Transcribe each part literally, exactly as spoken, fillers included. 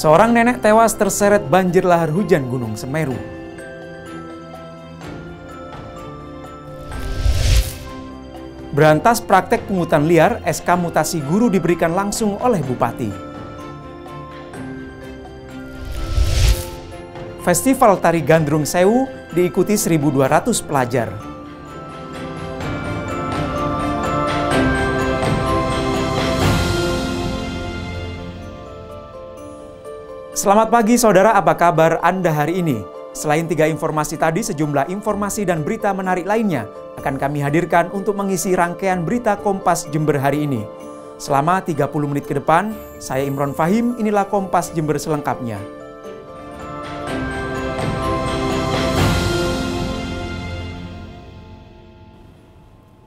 Seorang nenek tewas terseret banjir lahar hujan Gunung Semeru. Berantas praktek pungutan liar, S K mutasi guru diberikan langsung oleh Bupati. Festival Tari Gandrung Sewu diikuti seribu dua ratus pelajar. Selamat pagi saudara, apa kabar Anda hari ini? Selain tiga informasi tadi, sejumlah informasi dan berita menarik lainnya akan kami hadirkan untuk mengisi rangkaian berita Kompas Jember hari ini. Selama tiga puluh menit ke depan, saya Imron Fahim, inilah Kompas Jember selengkapnya.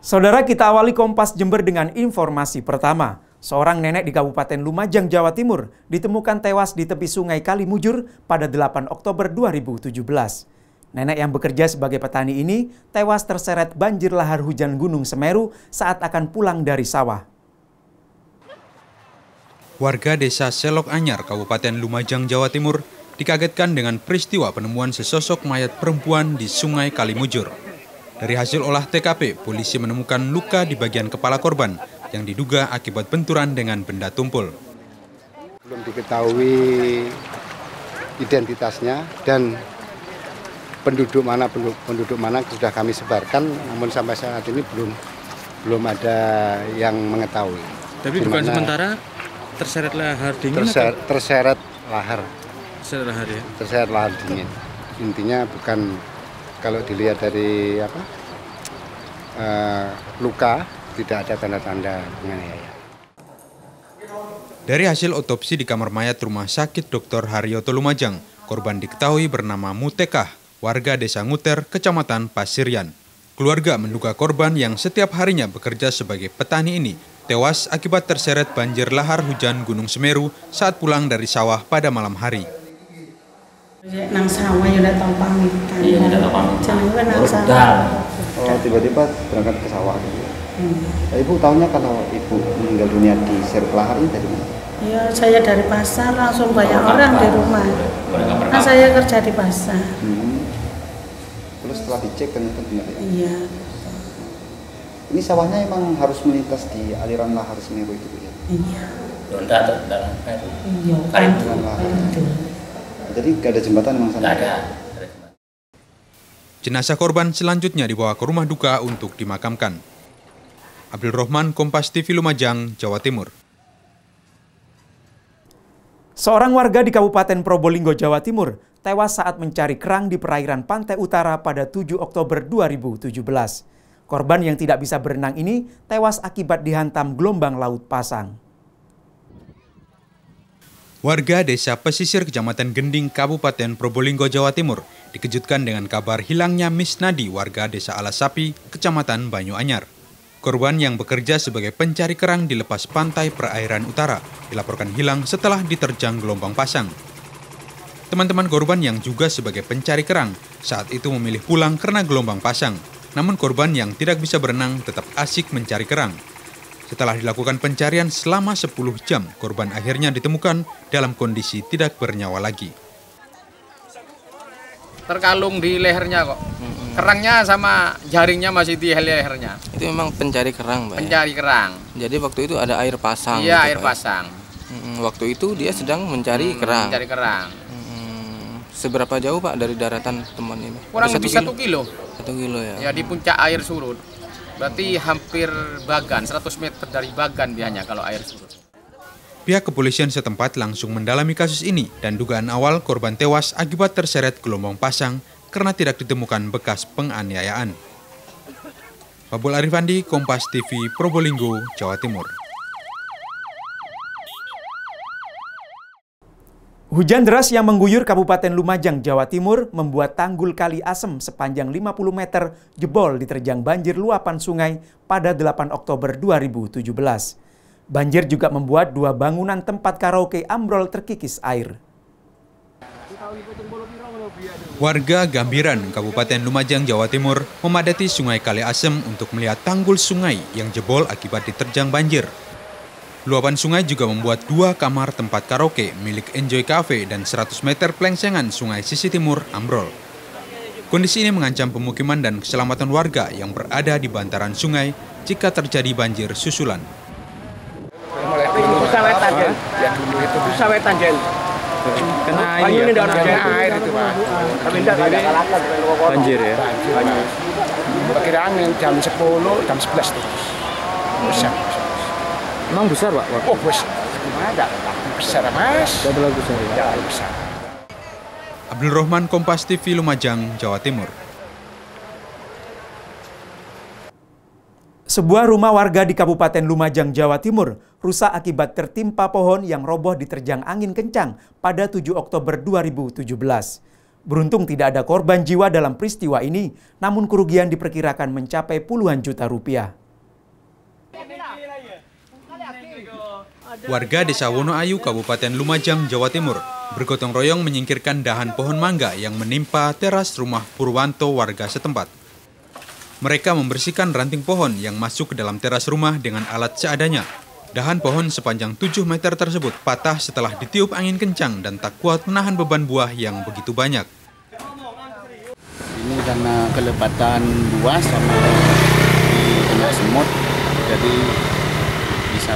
Saudara, kita awali Kompas Jember dengan informasi pertama. Seorang nenek di Kabupaten Lumajang, Jawa Timur ditemukan tewas di tepi Sungai Kalimujur pada delapan Oktober dua ribu tujuh belas. Nenek yang bekerja sebagai petani ini tewas terseret banjir lahar hujan Gunung Semeru saat akan pulang dari sawah. Warga Desa Selok Anyar, Kabupaten Lumajang, Jawa Timur dikagetkan dengan peristiwa penemuan sesosok mayat perempuan di Sungai Kalimujur. Dari hasil olah T K P, polisi menemukan luka di bagian kepala korban yang diduga akibat benturan dengan benda tumpul. Belum diketahui identitasnya dan penduduk mana penduduk mana sudah kami sebarkan, namun sampai saat ini belum belum ada yang mengetahui. Tapi bukan sementara terseret lahar dingin. Terser, terseret lahar. Terseret lahar ya. Terseret lahar dingin. Intinya bukan, kalau dilihat dari apa uh, luka, tidak ada tanda-tanda penganiayaan. Dari hasil otopsi di kamar mayat Rumah Sakit doktor Haryoto Lumajang, korban diketahui bernama Mutekah, warga Desa Nguter, Kecamatan Pasirian. Keluarga menduga korban yang setiap harinya bekerja sebagai petani ini tewas akibat terseret banjir lahar hujan Gunung Semeru saat pulang dari sawah pada malam hari. Nang sawah udah tahu pamit. Iya, udah tahu pamit. Oh, tiba-tiba berangkat ke sawah. Hmm. Ibu tahunya kalau ibu meninggal dunia di serupa lahar ini dari mana? Ya, saya dari pasar, langsung banyak oh, orang apa? Di rumah. Nah, saya kerja di pasar. Hmm. Terus setelah dicek ternyata benar ya? Iya. Ini sawahnya emang harus melintas di aliran lahar Semeru itu ya? Iya. Tidak, tidak. Iya. Kali itu. Jadi gak ada jembatan emang sana? Gak ada. Jenazah korban selanjutnya dibawa ke rumah duka untuk dimakamkan. Abdul Rohman, KompasTV Lumajang, Jawa Timur. Seorang warga di Kabupaten Probolinggo, Jawa Timur tewas saat mencari kerang di perairan pantai utara pada tujuh Oktober dua ribu tujuh belas. Korban yang tidak bisa berenang ini tewas akibat dihantam gelombang laut pasang. Warga Desa Pesisir, Kecamatan Gending, Kabupaten Probolinggo, Jawa Timur dikejutkan dengan kabar hilangnya Misnadi, warga Desa Alasapi, Kecamatan Banyuanyar. Korban yang bekerja sebagai pencari kerang di lepas pantai perairan utara dilaporkan hilang setelah diterjang gelombang pasang. Teman-teman korban yang juga sebagai pencari kerang saat itu memilih pulang karena gelombang pasang. Namun korban yang tidak bisa berenang tetap asik mencari kerang. Setelah dilakukan pencarian selama sepuluh jam, korban akhirnya ditemukan dalam kondisi tidak bernyawa lagi. Terkalung di lehernya kok. Kerangnya sama jaringnya masih di lehernya. Itu memang pencari kerang, Pak. Pencari ya? Kerang. Jadi waktu itu ada air pasang. Iya, gitu, air Pak. Pasang. Hmm, waktu itu dia sedang mencari hmm, kerang. Mencari kerang. Hmm, seberapa jauh, Pak, dari daratan teman ini? Kurang lebih satu kilo. Satu kilo ya. Ya di puncak air surut. Berarti hampir Bagan, seratus meter dari Bagan biasanya kalau air surut. Pihak kepolisian setempat langsung mendalami kasus ini dan dugaan awal korban tewas akibat terseret gelombang pasang karena tidak ditemukan bekas penganiayaan. Fauzul Arifandi, Kompas T V, Probolinggo, Jawa Timur. Hujan deras yang mengguyur Kabupaten Lumajang, Jawa Timur membuat tanggul Kali Asem sepanjang lima puluh meter jebol diterjang banjir luapan sungai pada delapan Oktober dua ribu tujuh belas. Banjir juga membuat dua bangunan tempat karaoke ambrol terkikis air. Warga Gambiran, Kabupaten Lumajang, Jawa Timur memadati Sungai Kali Asem untuk melihat tanggul sungai yang jebol akibat diterjang banjir. Luapan sungai juga membuat dua kamar tempat karaoke milik Enjoy Cafe dan seratus meter pelengsengan sungai sisi timur ambrol. Kondisi ini mengancam pemukiman dan keselamatan warga yang berada di bantaran sungai jika terjadi banjir susulan. Kena air, ya? Kena air itu Pak. Banjir ya? Banjir. Perkiraan jam sepuluh, jam sebelas itu. Besar. Emang besar Pak? Oh besar. Ada besar Mas. Ada besar ya? Ada besar. Abdul Rohman, Kompas T V, Lumajang, Jawa Timur. Sebuah rumah warga di Kabupaten Lumajang, Jawa Timur rusak akibat tertimpa pohon yang roboh diterjang angin kencang pada tujuh Oktober dua ribu tujuh belas. Beruntung tidak ada korban jiwa dalam peristiwa ini, namun kerugian diperkirakan mencapai puluhan juta rupiah. Warga Desa Wonoayu, Kabupaten Lumajang, Jawa Timur bergotong royong menyingkirkan dahan pohon mangga yang menimpa teras rumah Purwanto warga setempat. Mereka membersihkan ranting pohon yang masuk ke dalam teras rumah dengan alat seadanya. Dahan pohon sepanjang tujuh meter tersebut patah setelah ditiup angin kencang dan tak kuat menahan beban buah yang begitu banyak. Ini karena kelepatan buah sama kena semut, jadi bisa...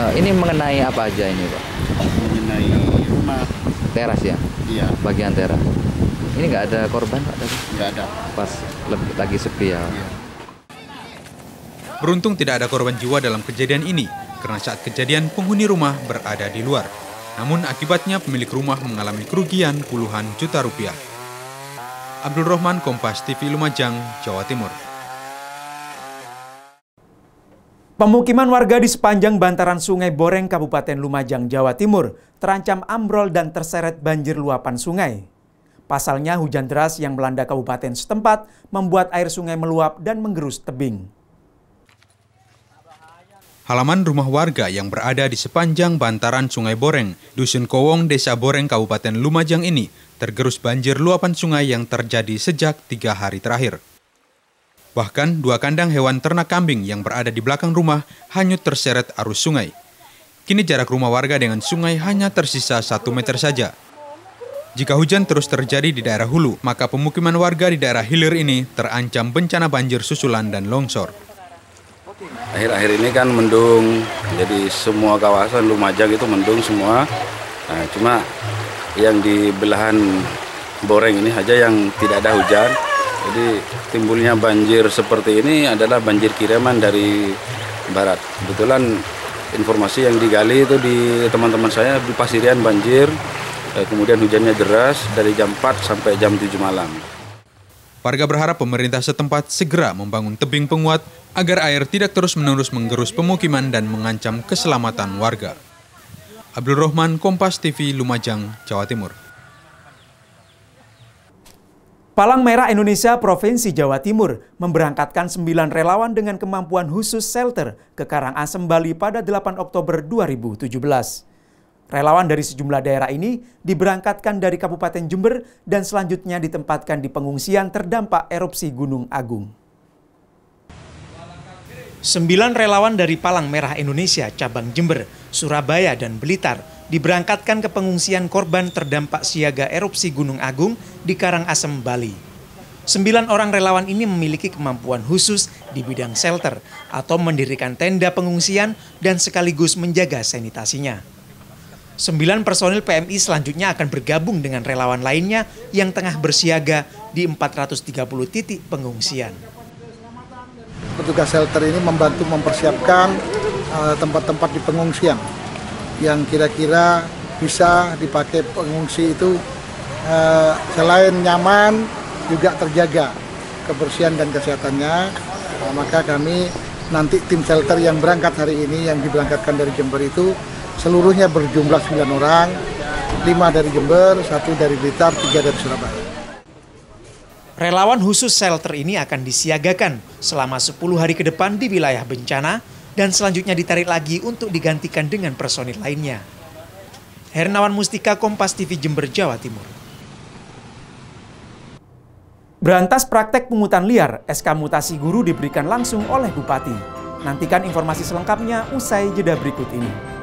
Uh, ini mengenai apa aja ini, Pak? Mengenai rumah. Teras ya? Iya. Bagian teras. Ini nggak ada korban, Pak? Nggak ada. Pas lebih lagi sepi ya. Beruntung tidak ada korban jiwa dalam kejadian ini, karena saat kejadian penghuni rumah berada di luar. Namun akibatnya pemilik rumah mengalami kerugian puluhan juta rupiah. Abdul Rohman, Kompas T V, Lumajang, Jawa Timur. Pemukiman warga di sepanjang bantaran Sungai Boreng, Kabupaten Lumajang, Jawa Timur, terancam ambrol dan terseret banjir luapan sungai. Pasalnya hujan deras yang melanda kabupaten setempat membuat air sungai meluap dan menggerus tebing. Halaman rumah warga yang berada di sepanjang bantaran Sungai Boreng, Dusun Kowong, Desa Boreng, Kabupaten Lumajang ini tergerus banjir luapan sungai yang terjadi sejak tiga hari terakhir. Bahkan dua kandang hewan ternak kambing yang berada di belakang rumah hanyut terseret arus sungai. Kini jarak rumah warga dengan sungai hanya tersisa satu meter saja. Jika hujan terus terjadi di daerah hulu, maka pemukiman warga di daerah hilir ini terancam bencana banjir susulan dan longsor. Akhir-akhir ini kan mendung, jadi semua kawasan Lumajang itu mendung semua. Nah, cuma yang di belahan Boreng ini saja yang tidak ada hujan. Jadi timbulnya banjir seperti ini adalah banjir kiriman dari barat. Kebetulan informasi yang digali itu di teman-teman saya di Pasirian banjir. Kemudian hujannya deras dari jam empat sampai jam tujuh malam. Warga berharap pemerintah setempat segera membangun tebing penguat agar air tidak terus-menerus menggerus pemukiman dan mengancam keselamatan warga. Abdul Rohman, Kompas T V, Lumajang, Jawa Timur. Palang Merah Indonesia Provinsi Jawa Timur memberangkatkan sembilan relawan dengan kemampuan khusus shelter ke Karangasem, Bali pada delapan Oktober dua ribu tujuh belas. Relawan dari sejumlah daerah ini diberangkatkan dari Kabupaten Jember dan selanjutnya ditempatkan di pengungsian terdampak erupsi Gunung Agung. Sembilan relawan dari Palang Merah Indonesia, Cabang Jember, Surabaya, dan Blitar diberangkatkan ke pengungsian korban terdampak siaga erupsi Gunung Agung di Karangasem, Bali. Sembilan orang relawan ini memiliki kemampuan khusus di bidang shelter atau mendirikan tenda pengungsian dan sekaligus menjaga sanitasinya. Sembilan personil P M I selanjutnya akan bergabung dengan relawan lainnya yang tengah bersiaga di empat ratus tiga puluh titik pengungsian. Petugas shelter ini membantu mempersiapkan tempat-tempat uh, di pengungsian yang kira-kira bisa dipakai pengungsi itu uh, selain nyaman juga terjaga kebersihan dan kesehatannya. Uh, maka kami nanti tim shelter yang berangkat hari ini yang diberangkatkan dari Jember itu seluruhnya berjumlah sembilan orang, lima dari Jember, satu dari Blitar, tiga dari Surabaya. Relawan khusus shelter ini akan disiagakan selama sepuluh hari ke depan di wilayah bencana dan selanjutnya ditarik lagi untuk digantikan dengan personil lainnya. Hernawan Mustika, Kompas T V, Jember, Jawa Timur. Berantas praktek pungutan liar, S K mutasi guru diberikan langsung oleh Bupati. Nantikan informasi selengkapnya usai jeda berikut ini.